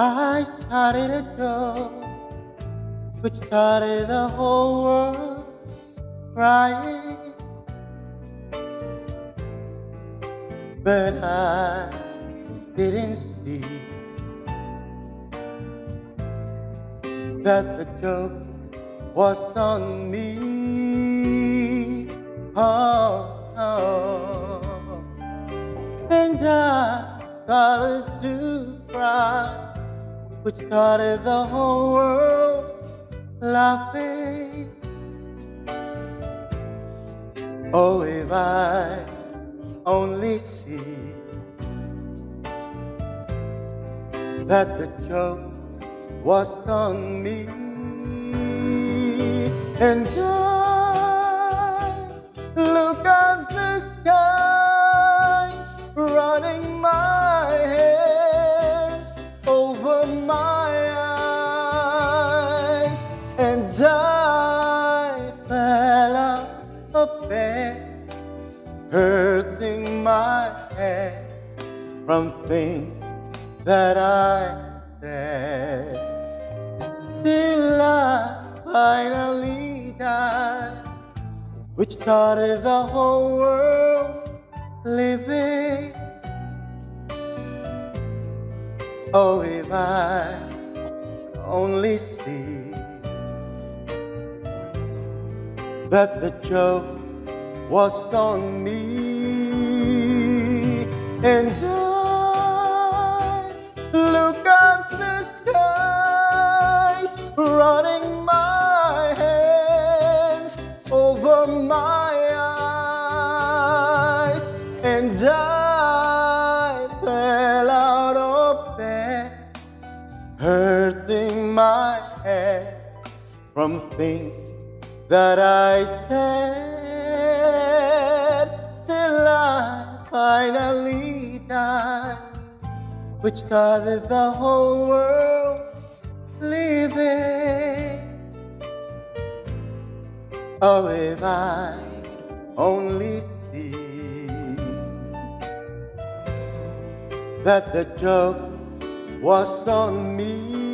I started a joke which started the whole world crying, but I didn't see that the joke was on me. Oh, and I started to cry, which started the whole world laughing. Oh, if I only see that the joke was on me, and I look at the skies running my hands over my eyes, and I fell out of bed, hurting my head from things that I said, till I finally died, which started the whole world living. Oh, if I only see that the joke was on me, and I look at the skies running my hands over my eyes, and I fell out of bed, hurting my head from things that I said, till I finally died, which started the whole world living. Oh, if I only see that the joke was on me.